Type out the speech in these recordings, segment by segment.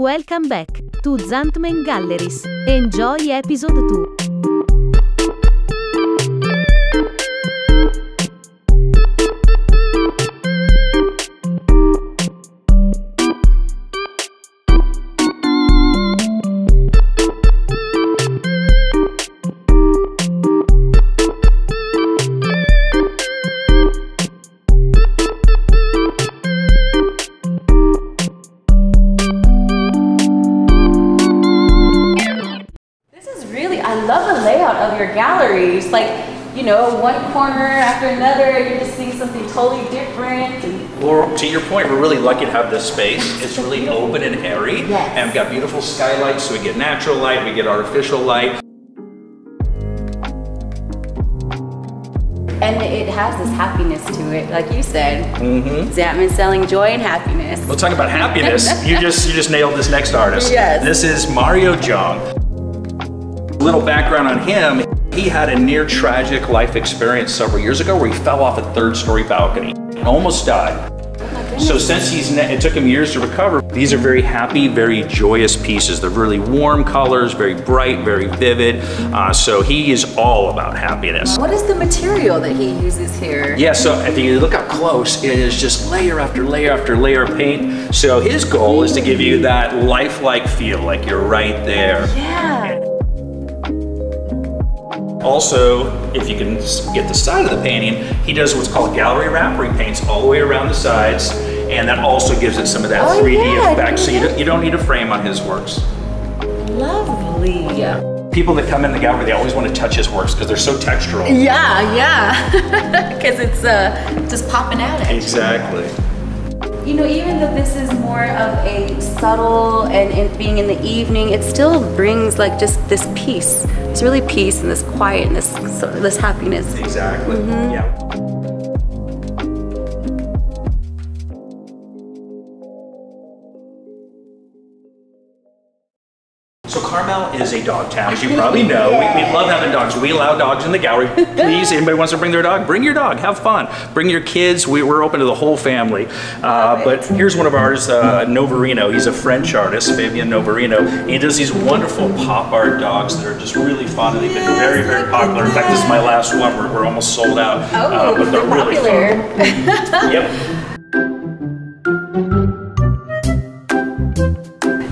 Welcome back to Zantman Galleries. Enjoy episode 2. Galleries, like, you know, one corner after another, you're just seeing something totally different. Well, to your point, we're really lucky to have this space. It's really open and airy, yes. And we've got beautiful skylights, so we get natural light, we get artificial light. And it has this happiness to it, like you said. Mm-hmm. Zantman selling joy and happiness. We'll talk about happiness. you just nailed this next artist. Yes. This is Mario Jung. A little background on him. He had a near tragic life experience several years ago where he fell off a third-story balcony and almost died. Oh, so since it took him years to recover, these are very happy, very joyous pieces. They're really warm colors, very bright, very vivid. So he is all about happiness. What is the material that he uses here? Yeah, so if you look up close, it is just layer after layer after layer of paint. So his goal is to give you that lifelike feel, like you're right there. Yeah. Also, if you can get the side of the painting, he does what's called gallery wrap, where he paints all the way around the sides, and that also gives it some of that 3D effect, so you don't need a frame on his works. Lovely. Yeah. People that come in the gallery, they always want to touch his works because they're so textural. Yeah, yeah, because it's just popping out at you. Exactly. You know, even though this is more of a subtle and being in the evening, it still brings like just this peace. It's really peace and this quiet and this happiness. Exactly. Mm-hmm. Yeah. So Carmel is a dog town, as you probably know. Yeah. We love having dogs. We allow dogs in the gallery. Please, anybody wants to bring their dog, bring your dog, have fun. Bring your kids, we're open to the whole family. But here's one of ours, Noverino. He's a French artist, Fabian Noverino. He does these wonderful pop art dogs that are just really fun, and they've been very, very popular. In fact, this is my last one. We're almost sold out, but they're really fun. Yep.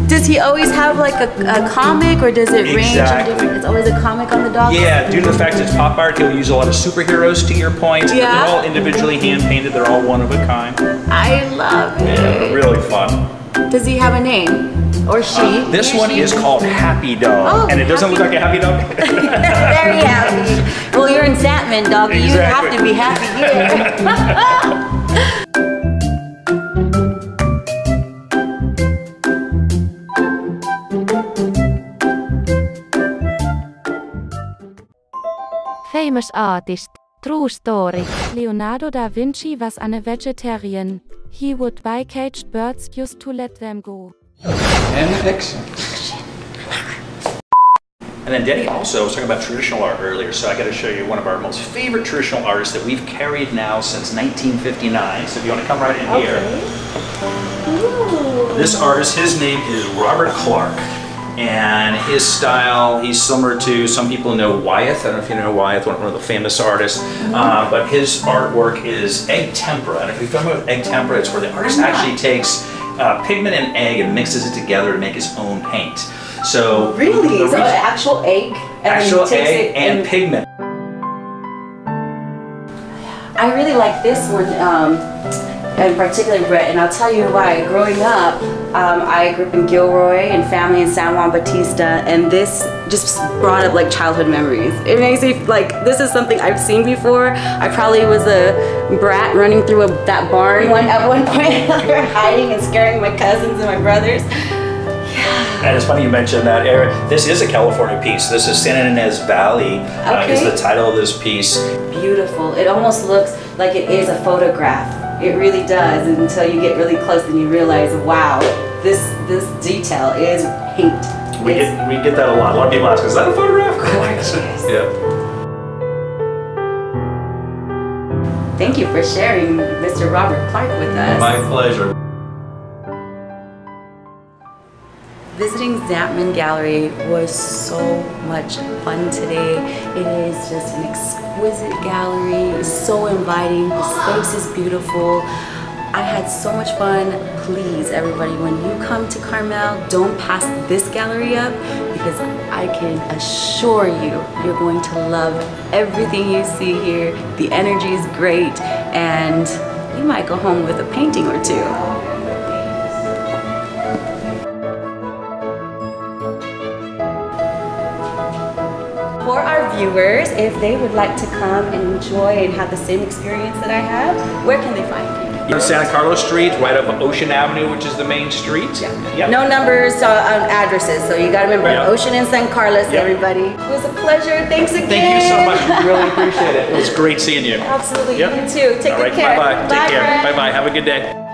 Does he always have like a comic, or does it range? Exactly. It's always a comic on the dog? Yeah, due to the fact it's pop art, he'll use a lot of superheroes, to your point. Yeah. They're all individually hand-painted, they're all one of a kind. I love it. Yeah, they're really fun. Does he have a name? Or she? This one is called Happy Dog. Oh, and it doesn't look like a happy dog. Very happy. Well, you're in Zantman, doggy. Exactly. You have to be happy here. Famous artist. True story. Leonardo da Vinci was a vegetarian. He would buy caged birds just to let them go. And action. And then Denny also was talking about traditional art earlier, so I got to show you one of our most favorite traditional artists that we've carried now since 1959. So if you want to come right in here. Ooh. This artist, his name is Robert Clark. And his style, he's similar to, some people know Wyeth. I don't know if you know Wyeth, one of the famous artists. But his artwork is egg tempera. And if you're familiar with egg tempera, it's where the artist actually takes pigment and egg and mixes it together to make his own paint. So really, so an actual egg and pigment. I really like this one. And particularly Brett, and I'll tell you why. Growing up, I grew up in Gilroy and family in San Juan Bautista, and this just brought up like childhood memories. It makes me like, this is something I've seen before. I probably was a brat running through that barn at one point, hiding and scaring my cousins and my brothers. And it's funny you mentioned that, Eric. This is a California piece. This is San Inez Valley, is the title of this piece. Beautiful. It almost looks like it is a photograph. It really does, until you get really close and you realize, wow, this detail is paint. We get that a lot. A lot of people ask, is that a photograph? Yes. Yeah. Thank you for sharing Mr. Robert Clark with us. My pleasure. Visiting Zantman Gallery was so much fun today. It is just an exquisite gallery. It's so inviting. The space is beautiful. I had so much fun. Please, everybody, when you come to Carmel, don't pass this gallery up, because I can assure you, you're going to love everything you see here. The energy is great, and you might go home with a painting or two. For our viewers, if they would like to come and enjoy and have the same experience that I have, where can they find you? You're San Carlos Street, right up Ocean Avenue, which is the main street. Yeah. Yep. No numbers on addresses, so you gotta remember Ocean and San Carlos, everybody. It was a pleasure. Thanks again. Thank you so much. We really appreciate it. It was great seeing you. Absolutely. Yep. You too. Take good care. Bye-bye. Take care. Bye-bye. Have a good day.